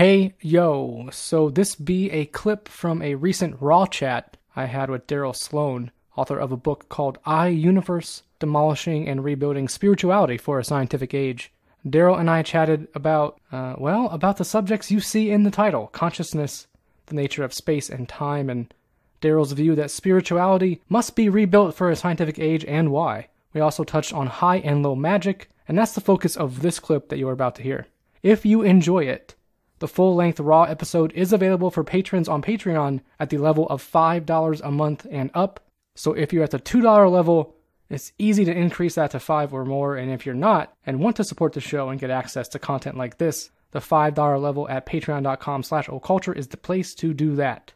Hey, yo, so this be a clip from a recent Raw chat I had with Darryl Sloan, author of a book called I, Universe Demolishing and Rebuilding Spirituality for a Scientific Age. Darryl and I chatted about, about the subjects you see in the title, consciousness, the nature of space and time, and Darryl's view that spirituality must be rebuilt for a scientific age and why. We also touched on high and low magic, and that's the focus of this clip that you are about to hear. If you enjoy it, the full-length Raw episode is available for patrons on Patreon at the level of $5 a month and up. So if you're at the $2 level, it's easy to increase that to $5 or more, and if you're not and want to support the show and get access to content like this, the $5 level at patreon.com/OCCULTURE is the place to do that.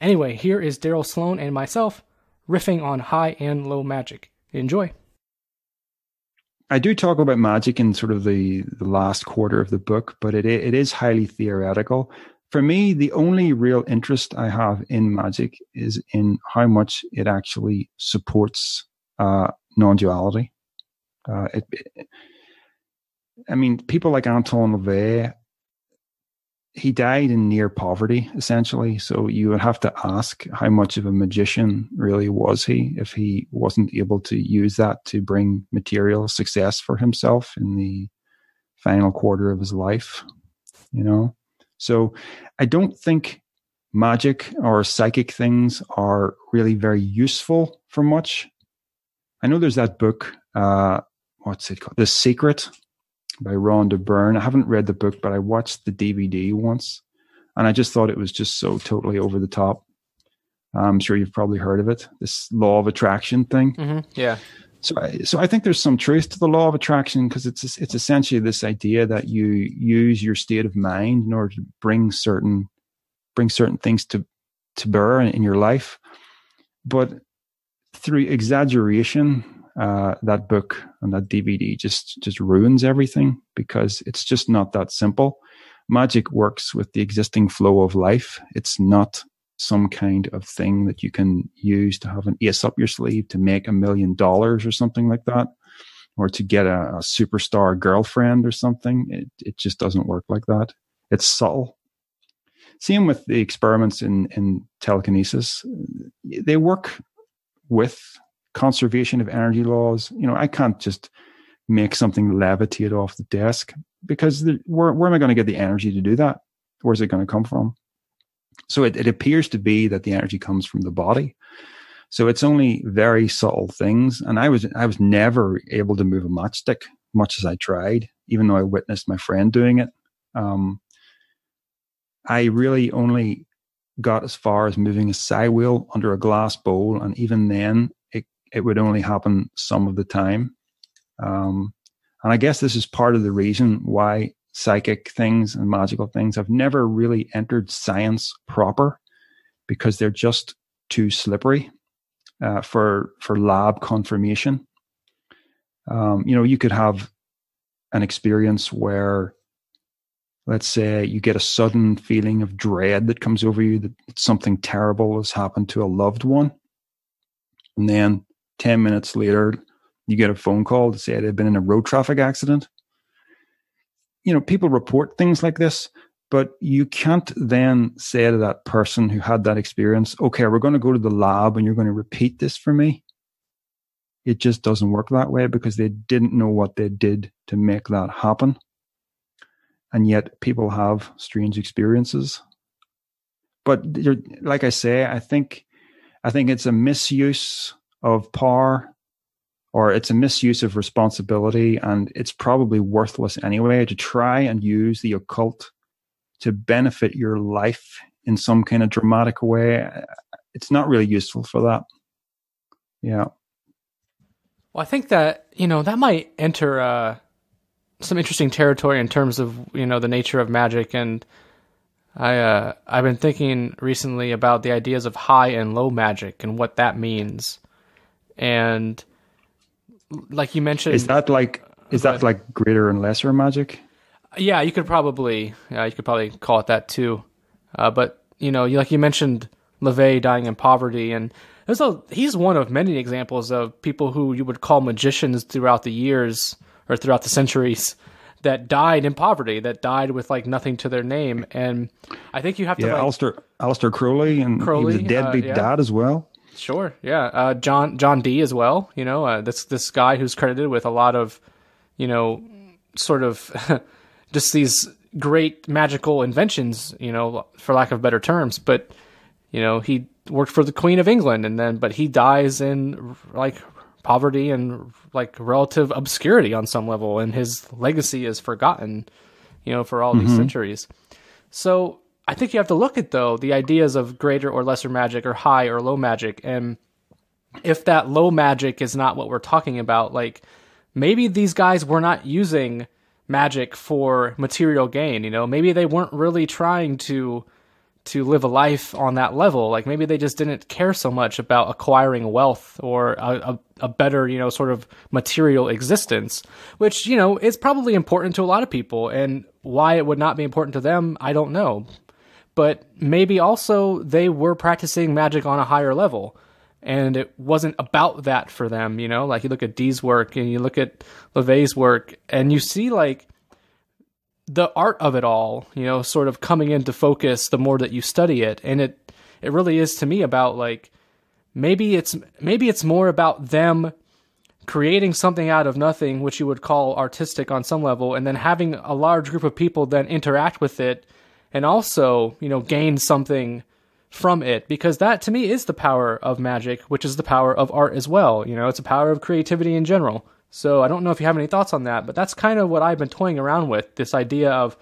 Anyway, here is Darryl Sloan and myself riffing on high and low magic. Enjoy. I do talk about magic in sort of the last quarter of the book, but it is highly theoretical. For me, the only real interest I have in magic is in how much it actually supports non-duality. People like Anton LaVey, he died in near poverty, essentially. So you would have to ask how much of a magician really was he if he wasn't able to use that to bring material success for himself in the final quarter of his life, you know? So I don't think magic or psychic things are really very useful for much. I know there's that book, what's it called? The Secret by Rhonda Byrne. I haven't read the book, but I watched the DVD once, and I just thought it was just so totally over the top. I'm sure you've probably heard of it, this law of attraction thing. Mm-hmm. Yeah. So I think there's some truth to the law of attraction, because it's essentially this idea that you use your state of mind in order to bring certain things to bear in your life. But through exaggeration, that book and that DVD just ruins everything, because it's just not that simple. Magic works with the existing flow of life. It's not some kind of thing that you can use to have an ace up your sleeve to make $1 million or something like that, or to get a superstar girlfriend or something. It just doesn't work like that. It's subtle. Same with the experiments in telekinesis. They work with conservation of energy laws. You know, I can't just make something levitate off the desk, because where am I going to get the energy to do that? Where's it going to come from? So it appears to be that the energy comes from the body. So it's only very subtle things. And I was never able to move a matchstick, much as I tried, even though I witnessed my friend doing it. I really only got as far as moving a side wheel under a glass bowl, and even then it would only happen some of the time. And I guess this is part of the reason why psychic things and magical things have never really entered science proper, because they're just too slippery for lab confirmation. You could have an experience where, let's say, you get a sudden feeling of dread that comes over you, that something terrible has happened to a loved one. And then 10 minutes later, you get a phone call to say they've been in a road traffic accident. You know, people report things like this, but you can't then say to that person who had that experience, okay, we're going to go to the lab and you're going to repeat this for me. It just doesn't work that way, because they didn't know what they did to make that happen. And yet people have strange experiences. But like I say, I think it's a misuse of power, or it's a misuse of responsibility, and it's probably worthless anyway to try and use the occult to benefit your life in some kind of dramatic way. It's not really useful for that. Yeah. Well, I think that, that might enter some interesting territory in terms of, the nature of magic. And I've been thinking recently about the ideas of high and low magic and what that means. And like you mentioned, is that like greater and lesser magic? Yeah, you could probably call it that too. But like you mentioned, LaVey dying in poverty, and he's one of many examples of people who you would call magicians throughout the years, or throughout the centuries, that died in poverty, that died with like nothing to their name. And I think you have to Aleister Crowley, and he was a deadbeat dad as well. Sure. Yeah. John Dee as well. You know, this guy who's credited with a lot of, you know, sort of just these great magical inventions, you know, for lack of better terms, but you know, he worked for the Queen of England but he dies in like poverty and like relative obscurity on some level. And his legacy is forgotten, you know, for all these centuries. So I think you have to look at though, the ideas of greater or lesser magic or high or low magic. And if that low magic is not what we're talking about, like maybe these guys were not using magic for material gain, you know, maybe they weren't really trying to live a life on that level. Like maybe they just didn't care so much about acquiring wealth or a better, you know, sort of material existence, which, you know, is probably important to a lot of people, and why it would not be important to them, I don't know. But maybe also they were practicing magic on a higher level, and it wasn't about that for them, you know? Like, you look at Dee's work, and you look at LaVey's work, and you see, like, the art of it all, you know, sort of coming into focus the more that you study it. And it really is, to me, about, like, maybe it's more about them creating something out of nothing, which you would call artistic on some level, and then having a large group of people then interact with it and also, you know, gain something from it, because that to me is the power of magic, which is the power of art as well. You know, it's a power of creativity in general. So I don't know if you have any thoughts on that, but that's kind of what I've been toying around with, this idea of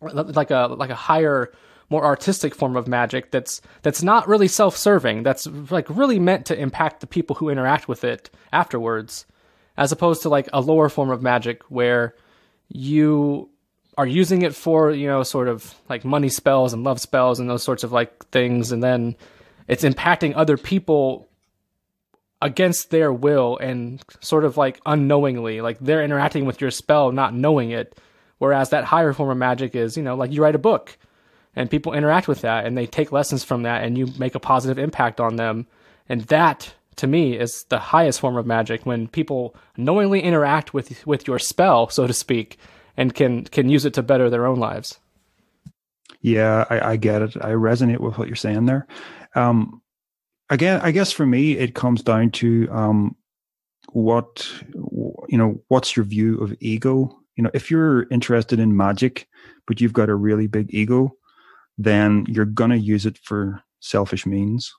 like a higher, more artistic form of magic that's not really self-serving, that's like really meant to impact the people who interact with it afterwards, as opposed to like a lower form of magic where you are using it for, you know, sort of like money spells and love spells and those sorts of like things. And then it's impacting other people against their will and sort of like unknowingly, like they're interacting with your spell, not knowing it. Whereas that higher form of magic is, you know, like you write a book and people interact with that and they take lessons from that and you make a positive impact on them. And that to me is the highest form of magic, when people knowingly interact with your spell, so to speak, and can use it to better their own lives. Yeah, I get it. I resonate with what you're saying there. Again, I guess for me, it comes down to what's your view of ego? You know, if you're interested in magic, but you've got a really big ego, then you're going to use it for selfish means.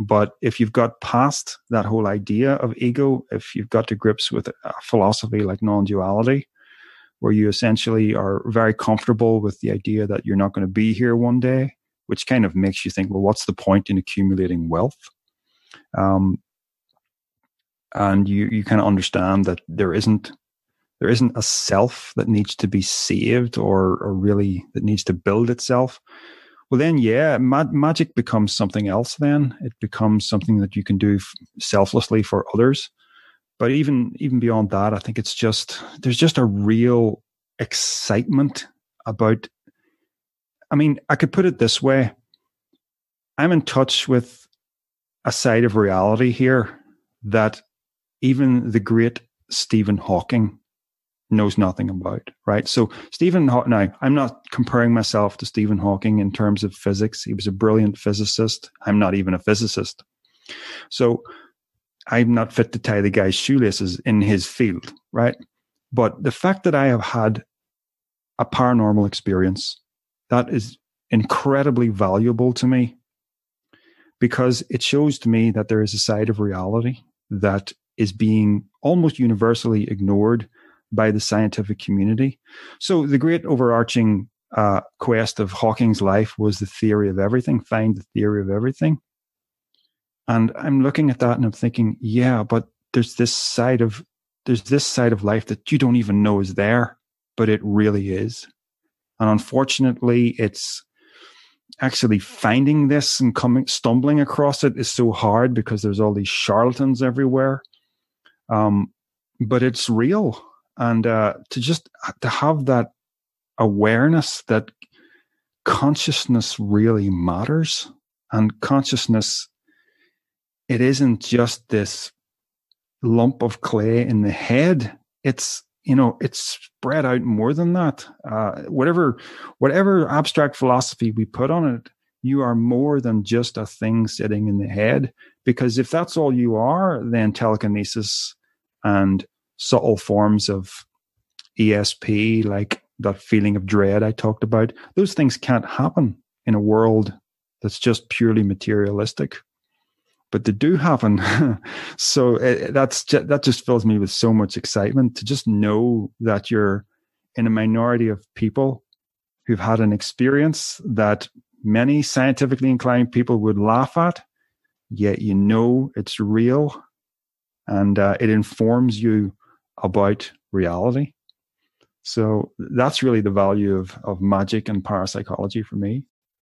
But if you've got past that whole idea of ego, if you've got to grips with a philosophy like non-duality, where you essentially are very comfortable with the idea that you're not going to be here one day, which kind of makes you think, well, what's the point in accumulating wealth? And you kind of understand that there isn't a self that needs to be saved or really that needs to build itself. Well, then, yeah, magic becomes something else then. It becomes something that you can do selflessly for others. But even beyond that, I think it's just, there's just a real excitement about, I mean, I could put it this way. I'm in touch with a side of reality here that even the great Stephen Hawking knows nothing about, right? So now I'm not comparing myself to Stephen Hawking in terms of physics. He was a brilliant physicist. I'm not even a physicist. So I'm not fit to tie the guy's shoelaces in his field, right? But the fact that I have had a paranormal experience, that is incredibly valuable to me, because it shows to me that there is a side of reality that is being almost universally ignored by the scientific community. So the great overarching quest of Hawking's life was the theory of everything, find the theory of everything. And I'm looking at that and I'm thinking, yeah, but there's this side of life that you don't even know is there, but it really is. And unfortunately, it's actually finding this and stumbling across it is so hard, because there's all these charlatans everywhere. But it's real. And to have that awareness that consciousness really matters, and consciousness, it isn't just this lump of clay in the head. It's you know, it's spread out more than that. Whatever abstract philosophy we put on it, you are more than just a thing sitting in the head. Because if that's all you are, then telekinesis and subtle forms of ESP, like that feeling of dread I talked about, those things can't happen in a world that's just purely materialistic. But they do happen. So that just fills me with so much excitement to just know that you're in a minority of people who've had an experience that many scientifically inclined people would laugh at, yet you know it's real, and it informs you about reality. So that's really the value of magic and parapsychology for me.